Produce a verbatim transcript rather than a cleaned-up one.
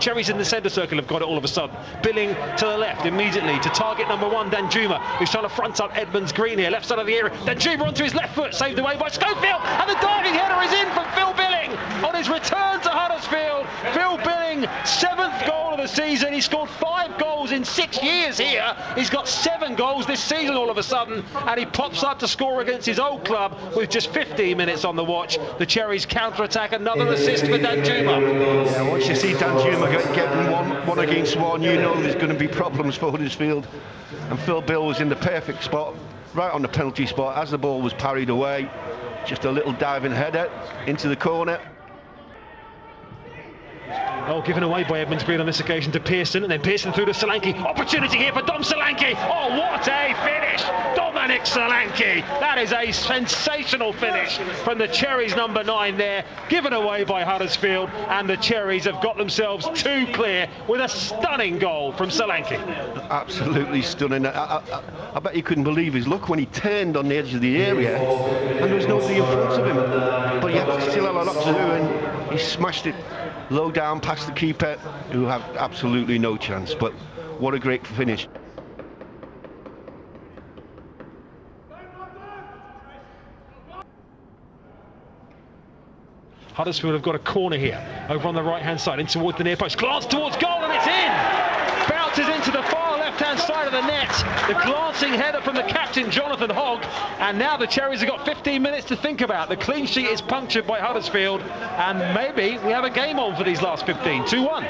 Cherries in the centre circle have got it all of a sudden. Billing to the left immediately to target number one, Dan Juma, who's trying to front up Edmunds Green here, left side of the area. Dan Juma onto his left foot, saved away by Schofield, and the diving header is in from Phil Billing on his return to Huddersfield. Phil Billing, seventh goal of the season. He scored five goals in six years here. He's got seven goals this season all of a sudden, and he pops up to score against his old club with just fifteen minutes on the watch. The Cherries counter-attack, another assist for Dan Juma. Yeah, once you see Dan Juma getting one, one against one, you know there's going to be problems for Huddersfield. And Phil Bill was in the perfect spot, right on the penalty spot, as the ball was parried away. Just a little diving header into the corner. Oh, given away by Edmunds Green on this occasion to Pearson, and then Pearson through to Solanke. Opportunity here for Dom Solanke. Oh, what a finish! Dominic Solanke. That is a sensational finish from the Cherries number nine there, given away by Huddersfield, and the Cherries have got themselves two clear with a stunning goal from Solanke. Absolutely stunning. I, I, I bet you couldn't believe his luck when he turned on the edge of the area and there was nobody in front of him. But he had still had a lot to do, and he smashed it low down past the keeper, who have absolutely no chance. But what a great finish. Huddersfield have got a corner here, over on the right-hand side, in towards the near post. Glance towards goal, and it's in! Bounces into the far left-hand side of the net. The glancing header from the captain, Jonathan Hogg. And now the Cherries have got fifteen minutes to think about. The clean sheet is punctured by Huddersfield, and maybe we have a game on for these last fifteen. two one.